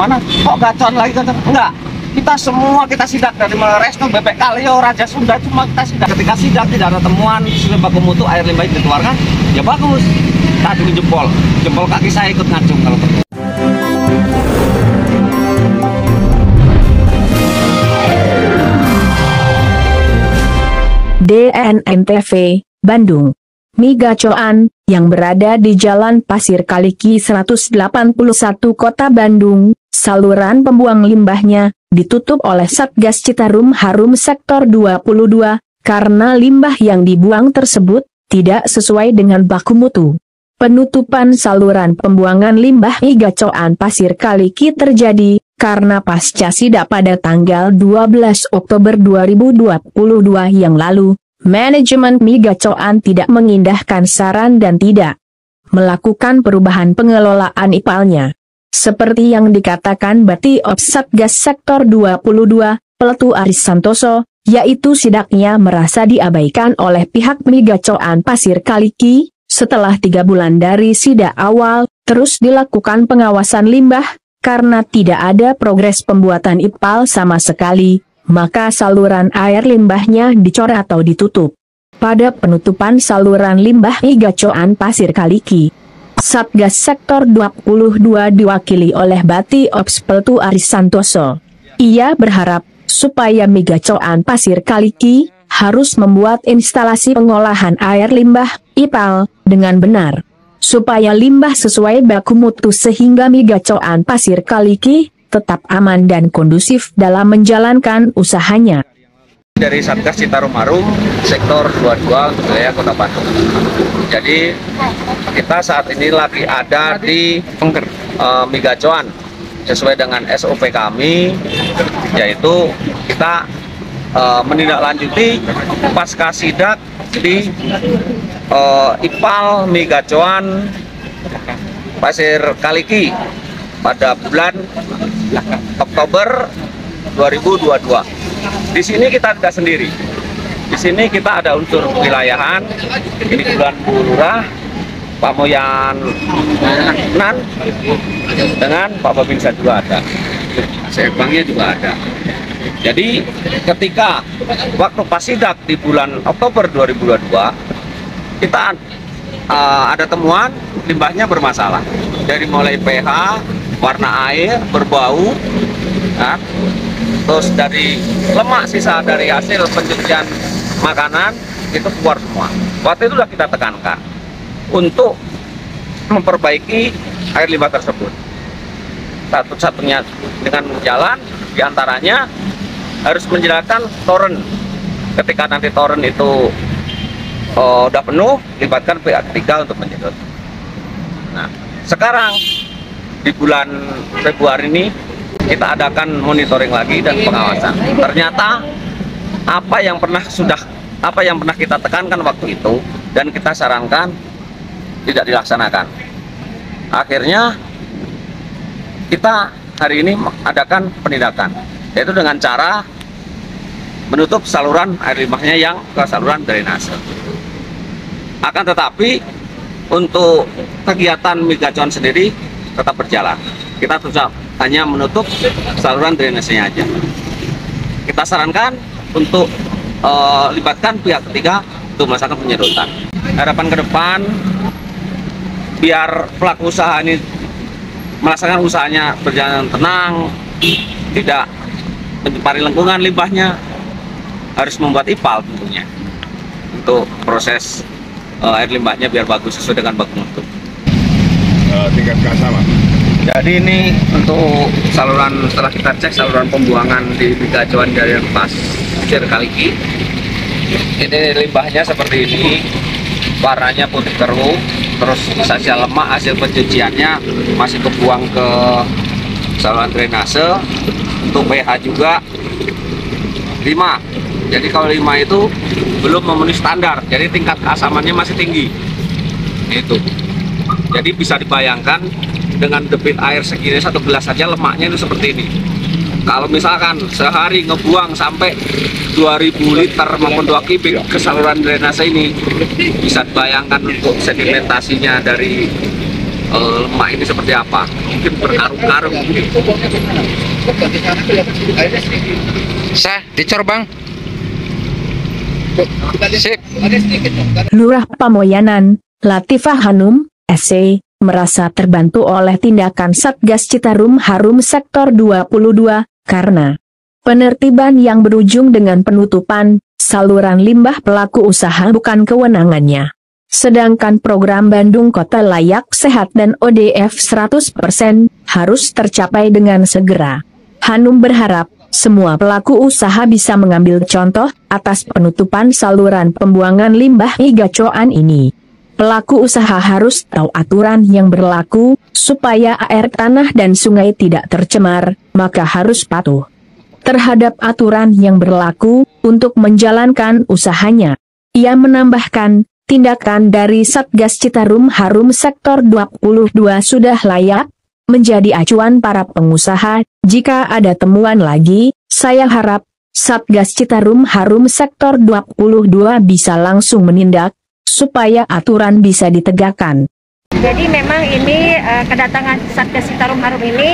mana kok gacoan lagi gacoan? Enggak, kita semua kita sidak dari Resto Bebek Kalio Raja Sunda, cuma kita sidak. Ketika sidak tidak ada temuan baku mutu air limbah dikeluarkan, ya bagus. Tadi jempol kaki saya ikut ngacung kalau perlu. DNN TV Bandung. Mie Gacoan yang berada di Jalan Pasir Kaliki 181 Kota Bandung, saluran pembuang limbahnya ditutup oleh Satgas Citarum Harum Sektor 22 karena limbah yang dibuang tersebut tidak sesuai dengan baku mutu. Penutupan saluran pembuangan limbah Mie Gacoan Pasir Kaliki terjadi karena pasca sidak pada tanggal 12 Oktober 2022 yang lalu, manajemen Mie Gacoan tidak mengindahkan saran dan tidak melakukan perubahan pengelolaan Ipalnya. Seperti yang dikatakan BatiOps Satgas Sektor 22, Peltu Aris Santoso, yaitu sidaknya merasa diabaikan oleh pihak Mie Gacoan Pasir Kaliki. Setelah 3 bulan dari sidak awal, terus dilakukan pengawasan limbah, karena tidak ada progres pembuatan Ipal sama sekali, maka saluran air limbahnya dicor atau ditutup. Pada penutupan saluran limbah Mie Gacoan Pasir Kaliki, Satgas Sektor 22 diwakili oleh BatiOps Peltu Aris Santoso. Ia berharap supaya Mie Gacoan Pasir Kaliki harus membuat instalasi pengolahan air limbah Ipal dengan benar, supaya limbah sesuai baku mutu sehingga Mie Gacoan Pasir Kaliki tetap aman dan kondusif dalam menjalankan usahanya. Dari Satgas Citarum Harum Sektor 22 untuk wilayah Kota Bandung. Jadi kita saat ini lagi ada di Mie Gacoan sesuai dengan SOP kami, yaitu kita menindaklanjuti pasca sidak di Ipal Mie Gacoan Pasir Kaliki pada bulan Oktober 2022. Di sini kita tidak sendiri. Di sini kita ada unsur wilayahan, ini bulan Lurah, Pamoyanan dengan Pak Babinsa juga ada, Sekbangnya juga ada. Jadi ketika waktu pasidak di bulan Oktober 2022, kita ada temuan limbahnya bermasalah. Dari mulai pH, warna air, berbau, nah, terus dari lemak sisa dari hasil pencucian makanan itu keluar semua. Waktu itu sudah kita tekankan untuk memperbaiki air limbah tersebut. Satu-satunya dengan jalan diantaranya harus menjelaskan toren. Ketika nanti toren itu udah penuh, libatkan pihak ketiga untuk menyedot. Nah, sekarang di bulan Februari ini kita adakan monitoring lagi dan pengawasan. Ternyata apa yang pernah kita tekankan waktu itu dan kita sarankan tidak dilaksanakan. Akhirnya kita hari ini adakan penindakan, yaitu dengan cara menutup saluran air limbahnya yang ke saluran drainase. Akan tetapi untuk kegiatan Mie Gacoan sendiri tetap berjalan. Kita hanya menutup saluran drainasenya aja. Kita sarankan untuk libatkan pihak ketiga untuk melaksanakan penyedotan. Harapan ke depan biar pelaku usaha ini melaksanakan usahanya berjalan tenang, tidak mencemari lingkungan limbahnya, harus membuat Ipal tentunya untuk proses air limbahnya biar bagus sesuai dengan baku mutu. Tingkat keasaman. Jadi ini untuk saluran, setelah kita cek saluran pembuangan di Mie Gacoan dari Pasir Kaliki, ini limbahnya seperti ini, warnanya putih keruh, terus sisa lemak hasil pencuciannya masih kebuang ke saluran drainase. Untuk pH juga 5. Jadi kalau 5 itu belum memenuhi standar, jadi tingkat keasamannya masih tinggi. Itu. Jadi bisa dibayangkan dengan debit air segini 1 gelas saja lemaknya itu seperti ini. Kalau misalkan sehari ngebuang sampai 2000 liter maupun 2 kubik ke saluran drainase ini, bisa dibayangkan untuk sedimentasinya dari lemak ini seperti apa, mungkin berkarung-karung. Saya dicor bang. Sip. Lurah Pamoyanan, Latifah Hanum, SC, merasa terbantu oleh tindakan Satgas Citarum Harum Sektor 22, karena penertiban yang berujung dengan penutupan saluran limbah pelaku usaha bukan kewenangannya. Sedangkan program Bandung Kota Layak Sehat dan ODF 100% harus tercapai dengan segera. Hanum berharap semua pelaku usaha bisa mengambil contoh atas penutupan saluran pembuangan limbah Mie Gacoan ini. Pelaku usaha harus tahu aturan yang berlaku, supaya air tanah dan sungai tidak tercemar, maka harus patuh terhadap aturan yang berlaku untuk menjalankan usahanya. Ia menambahkan, tindakan dari Satgas Citarum Harum Sektor 22 sudah layak menjadi acuan para pengusaha. Jika ada temuan lagi, saya harap Satgas Citarum Harum Sektor 22 bisa langsung menindak, supaya aturan bisa ditegakkan. Jadi memang ini kedatangan Satgas Citarum Harum ini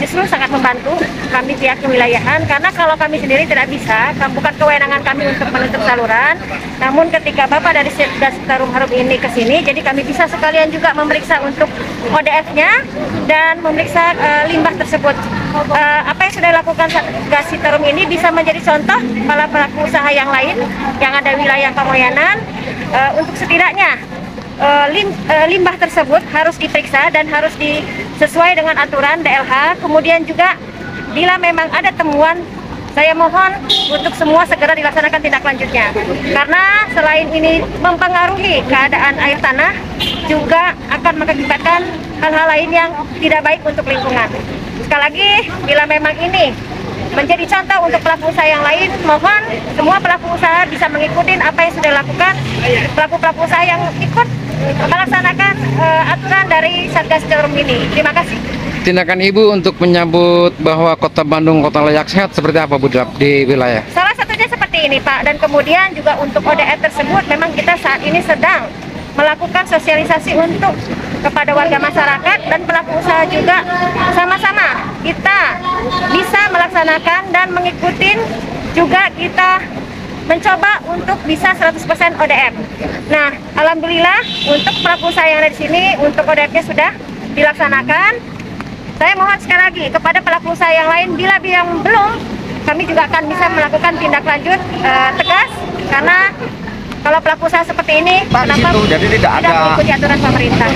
justru sangat membantu kami pihak kewilayahan, karena kalau kami sendiri tidak bisa, bukan kewenangan kami untuk menutup saluran. Namun ketika Bapak dari Satgas Citarum Harum ini ke sini, jadi kami bisa sekalian juga memeriksa untuk ODF-nya dan memeriksa limbah tersebut. Apa yang sudah dilakukan Satgas Citarum ini bisa menjadi contoh para pelaku usaha yang lain yang ada wilayah Pamoyanan, untuk setidaknya limbah tersebut harus diperiksa dan harus sesuai dengan aturan DLH. Kemudian juga bila memang ada temuan, saya mohon untuk semua segera dilaksanakan tindak lanjutnya, karena selain ini mempengaruhi keadaan air tanah, juga akan mengakibatkan hal-hal lain yang tidak baik untuk lingkungan. Sekali lagi, bila memang ini menjadi contoh untuk pelaku usaha yang lain, mohon semua pelaku usaha bisa mengikuti apa yang sudah dilakukan pelaku-pelaku usaha yang ikut melaksanakan aturan dari Satgas Citarum ini. Terima kasih. Tindakan Ibu untuk menyambut bahwa Kota Bandung Kota Layak Sehat seperti apa Bu di wilayah? Salah satunya seperti ini Pak, dan kemudian juga untuk ODF tersebut memang kita saat ini sedang melakukan sosialisasi untuk kepada warga masyarakat dan pelaku usaha juga, sama-sama kita bisa melaksanakan dan mengikuti, juga kita mencoba untuk bisa 100% ODF. Nah, alhamdulillah untuk pelaku usaha yang ada di sini, untuk ODF-nya sudah dilaksanakan. Saya mohon sekali lagi kepada pelaku usaha yang lain, bila yang belum, kami juga akan bisa melakukan tindak lanjut tegas, karena kalau pelaku usaha seperti ini, Pak, kenapa itu, jadi tidak mengikuti aturan pemerintah?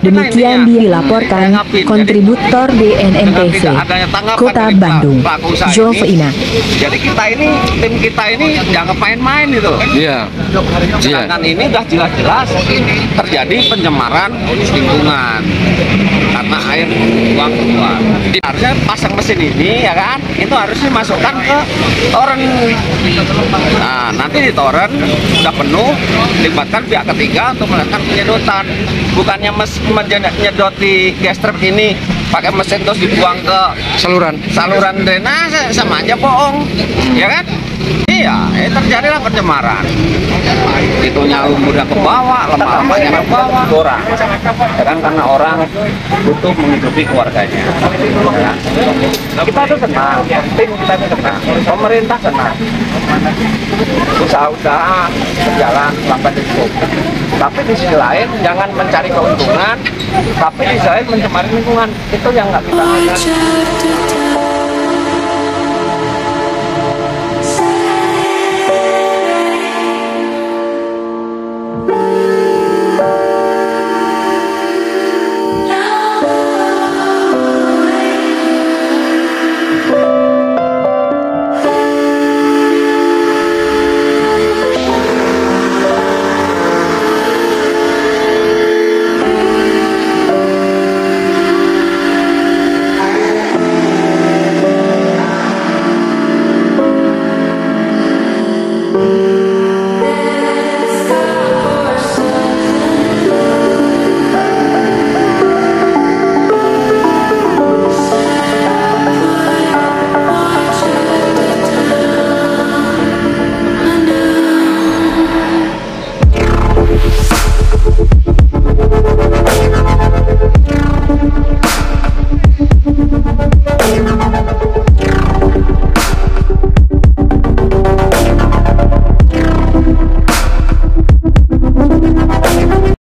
Demikian dilaporkan kontributor DNN TV Kota Bandung, Jovena. Jadi kita ini, tim kita ini jangan main-main gitu. Iya. Sedangkan ini udah jelas-jelas terjadi pencemaran lingkungan karena air buang keluar. Harusnya pasang mesin ini, ya kan? Itu harusnya dimasukkan ke toren. Nah, nanti di toren penuh, libatkan pihak ketiga untuk melakukan penyedotan, bukannya menyedot di gas trap ini pakai mesin terus dibuang ke saluran drainase, sama aja bohong, ya kan? Iya, terjadilah pencemaran. Itunya mudah ke bawah, lama-lamanya ke bawah orang, ya kan, karena orang butuh menghidupi keluarganya. Ya. Kita tuh senang, tim kita tuh senang, pemerintah senang, usaha-usaha berjalan lambat cukup. Tapi di sisi lain jangan mencari keuntungan, tapi di sisi lain mencemari lingkungan, itu yang nggak kita lakukan.